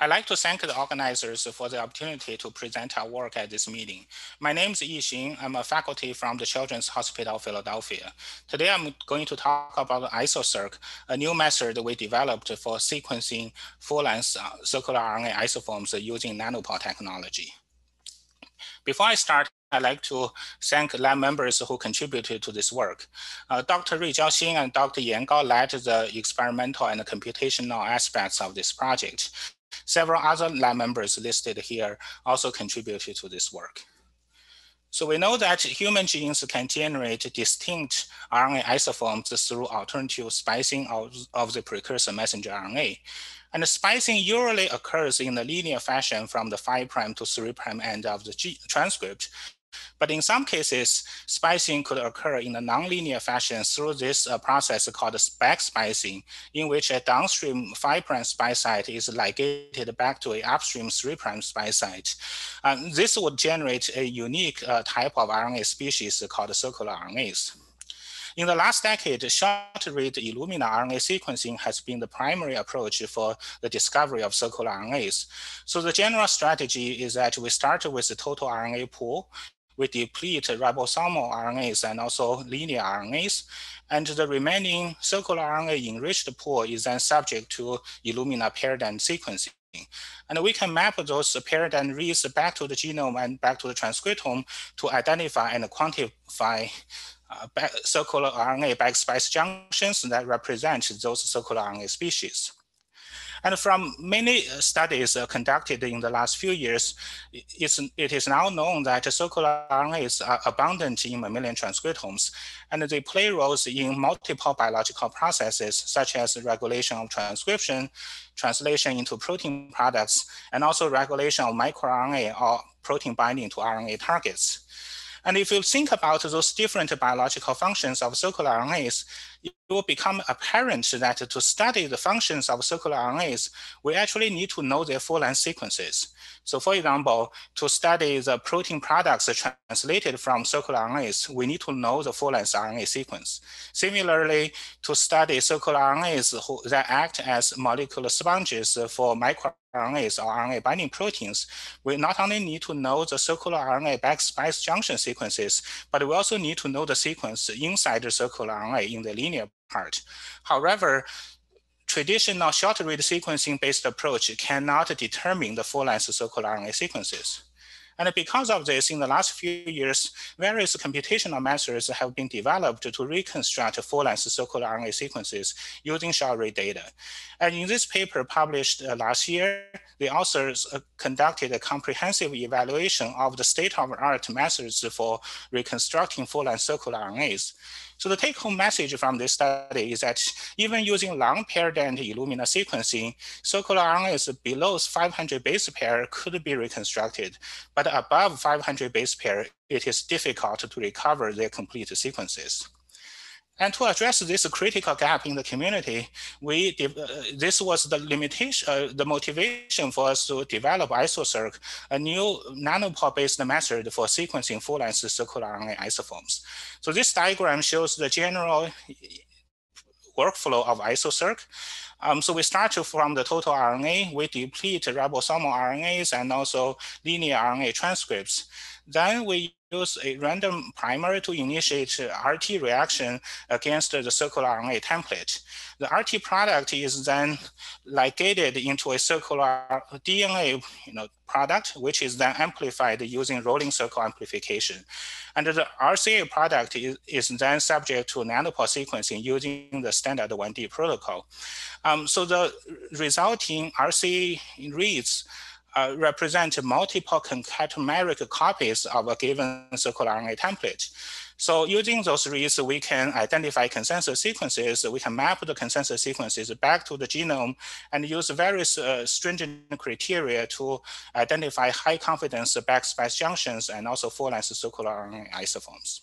I'd like to thank the organizers for the opportunity to present our work at this meeting. My name is Yi Xing. I'm a faculty from the Children's Hospital of Philadelphia. Today, I'm going to talk about ISOCIRC, a new method we developed for sequencing full-length circular RNA isoforms using nanopore technology. Before I start, I'd like to thank lab members who contributed to this work. Dr. Ruizhao Xin and Dr. Yang Gao led the experimental and computational aspects of this project. Several other lab members listed here also contributed to this work. So we know that human genes can generate distinct RNA isoforms through alternative splicing of the precursor messenger RNA. And the splicing usually occurs in a linear fashion from the 5' to 3' end of the transcript. But in some cases, splicing could occur in a nonlinear fashion through this process called backsplicing, in which a downstream 5' splice site is ligated back to an upstream 3' splice site. This would generate a unique type of RNA species called circular RNAs. In the last decade, short-read Illumina RNA sequencing has been the primary approach for the discovery of circular RNAs. So the general strategy is that we start with the total RNA pool. We deplete ribosomal RNAs and also linear RNAs, and the remaining circular RNA enriched pool is then subject to Illumina paradigm sequencing. And we can map those paradigm reads back to the genome and back to the transcriptome to identify and quantify circular RNA backsplice junctions that represent those circular RNA species. And from many studies conducted in the last few years, it is now known that circular RNAs are abundant in mammalian transcriptomes, and they play roles in multiple biological processes, such as regulation of transcription, translation into protein products, and also regulation of microRNA or protein binding to RNA targets. And if you think about those different biological functions of circular RNAs, it will become apparent that to study the functions of circular RNAs, we actually need to know their full-length sequences. So for example, to study the protein products translated from circular RNAs, we need to know the full-length RNA sequence. Similarly, to study circular RNAs that act as molecular sponges for microRNAs or RNA binding proteins, we not only need to know the circular RNA backsplice junction sequences, but we also need to know the sequence inside the circular RNA in the linear part. However, traditional short-read sequencing-based approach cannot determine the full-length circular RNA sequences. And because of this, in the last few years, various computational methods have been developed to reconstruct full-length circular RNA sequences using short-read data. And in this paper published last year, the authors conducted a comprehensive evaluation of the state-of-the-art methods for reconstructing full-length circular RNAs. So the take-home message from this study is that even using long paradigm Illumina sequencing, circular RNAs below 500 base pair could be reconstructed, but above 500 base pair, it is difficult to recover their complete sequences. And to address this critical gap in the community, this was the limitation, the motivation for us to develop ISOCIRC, a new nanopore-based method for sequencing full-length circular RNA isoforms. So this diagram shows the general workflow of ISOCIRC. So we start from the total RNA, we deplete ribosomal RNAs and also linear RNA transcripts. Then we use a random primer to initiate RT reaction against the circular RNA template. The RT product is then ligated into a circular DNA product, which is then amplified using rolling circle amplification. And the RCA product is then subject to nanopore sequencing using the standard 1D protocol. So the resulting RCA reads represent multiple concatenameric copies of a given circular RNA template. So using those reads, we can identify consensus sequences. We can map the consensus sequences back to the genome and use various stringent criteria to identify high confidence backsplice junctions and also full-length circular RNA isoforms.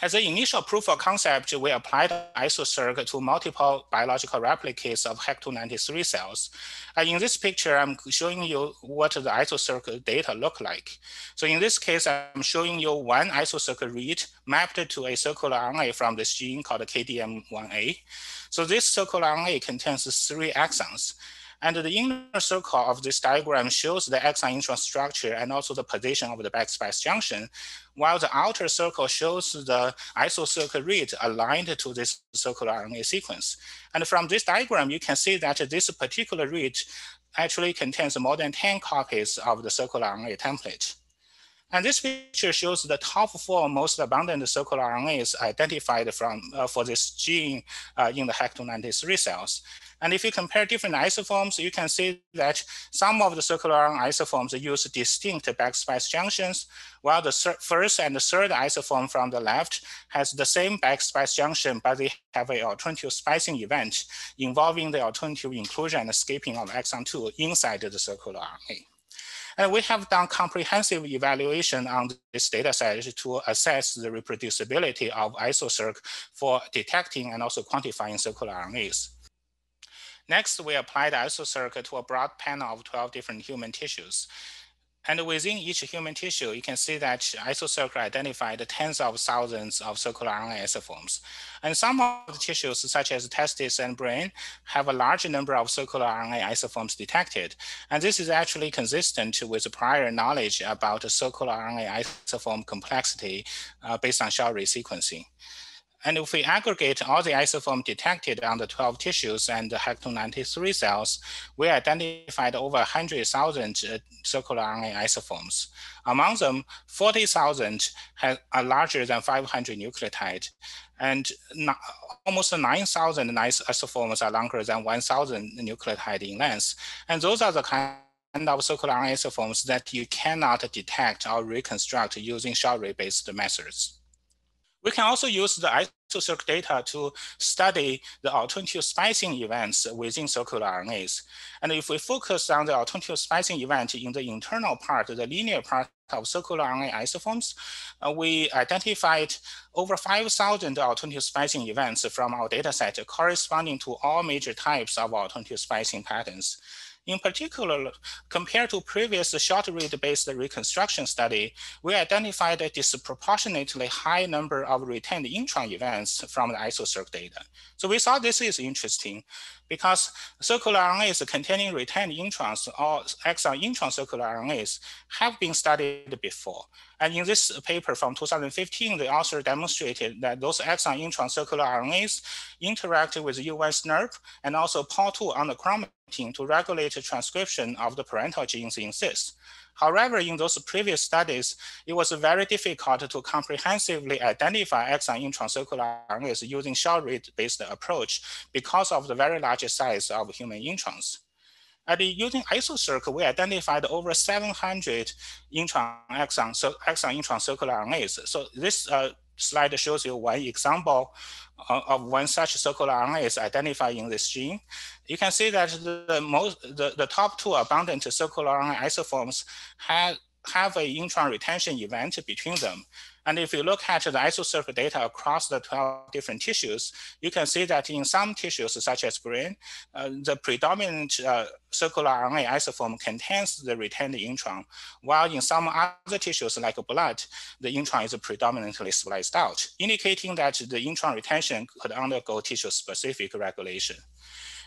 As an initial proof of concept, we applied ISOCIRC to multiple biological replicates of HEK293 cells. And in this picture, I'm showing you what the ISOCIRC data look like. So in this case, I'm showing you one ISOCIRC read mapped to a circular RNA from this gene called KDM1A. So this circular RNA contains 3 exons. And the inner circle of this diagram shows the exon intron structure and also the position of the backspace junction, while the outer circle shows the isocirc read aligned to this circular RNA sequence. And from this diagram, you can see that this particular read actually contains more than 10 copies of the circular RNA template. And this picture shows the top 4 most abundant circular RNAs identified from, for this gene in the HEK293 cells. And if you compare different isoforms, you can see that some of the circular RNA isoforms use distinct backspace junctions, while the first and the third isoform from the left has the same backspace junction, but they have an alternative splicing event involving the alternative inclusion and skipping of exon 2 inside the circular RNA. And we have done comprehensive evaluation on this data set to assess the reproducibility of ISOCIRC for detecting and also quantifying circular RNAs. Next, we applied ISOCIRC to a broad panel of 12 different human tissues. And within each human tissue, you can see that ISOCIRC identified tens of thousands of circular RNA isoforms. And some of the tissues, such as testes and brain, have a large number of circular RNA isoforms detected. And this is actually consistent with prior knowledge about circular RNA isoform complexity based on Shaw-Ray sequencing. And if we aggregate all the isoforms detected on the 12 tissues and the HEK293 cells, we identified over 100,000 circular RNA isoforms. Among them, 40,000 are larger than 500 nucleotides, and almost 9,000 isoforms are longer than 1,000 nucleotides in length. And those are the kind of circular RNA isoforms that you cannot detect or reconstruct using Shaw-Ray-based methods. We can also use the ISOCIRC data to study the alternative splicing events within circular RNAs. And if we focus on the alternative splicing event in the internal part, the linear part of circular RNA isoforms, we identified over 5,000 alternative splicing events from our data set corresponding to all major types of alternative splicing patterns. In particular, compared to previous short-read-based reconstruction study, we identified a disproportionately high number of retained intron events from the ISOCIRC data. So we thought this is interesting because circular RNAs containing retained introns or exon intron circular RNAs have been studied before. And in this paper from 2015, the author demonstrated that those exon intron circular RNAs interact with U1 snRNP and also Pol 2 on the chromatin to regulate transcription of the parental genes in cysts. However, in those previous studies, it was very difficult to comprehensively identify exon intron circular RNAs using short-read-based approach because of the very large size of human introns. And using ISOCIRC, we identified over 700 exon intron circular RNAs. So this slide shows you one example of one such circular RNA is identified in this gene. You can see that the top 2 abundant circular RNA isoforms have an intron retention event between them. And if you look at the ISOCIRC data across the 12 different tissues, you can see that in some tissues, such as brain, the predominant circular RNA isoform contains the retained intron, while in some other tissues, like blood, the intron is predominantly spliced out, indicating that the intron retention could undergo tissue-specific regulation.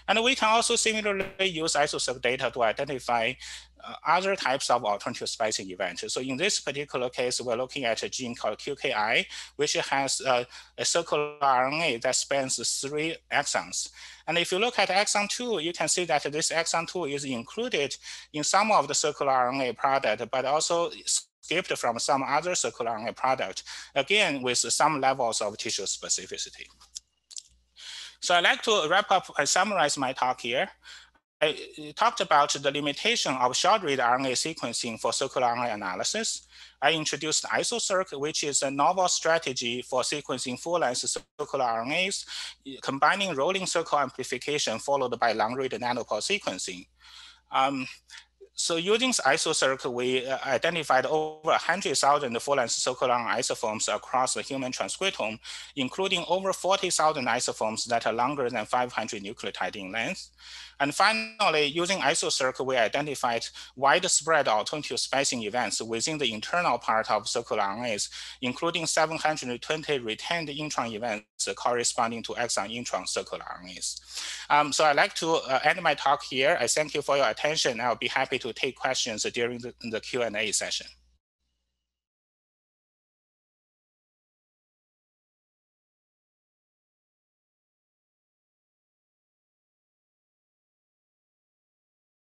And we can also similarly use ISOCIRC data to identify other types of alternative splicing events. So in this particular case, we're looking at a gene called QKI, which has a circular RNA that spans 3 exons. And if you look at exon 2, you can see that this exon 2 is included in some of the circular RNA product, but also skipped from some other circular RNA product, again, with some levels of tissue specificity. So I'd like to wrap up and summarize my talk here. I talked about the limitation of short-read RNA sequencing for circular RNA analysis. I introduced ISOCIRC, which is a novel strategy for sequencing full-length circular RNAs, combining rolling circle amplification followed by long-read nanopore sequencing. So using ISOCIRC, we identified over 100,000 full-length circular RNA isoforms across the human transcriptome, including over 40,000 isoforms that are longer than 500 nucleotides in length. And finally, using ISOCIRC, we identified widespread alternative splicing events within the internal part of circRNAs, including 720 retained intron events corresponding to exon-intron circRNAs. So I'd like to end my talk here. I thank you for your attention. I'll be happy to take questions during the Q&A session.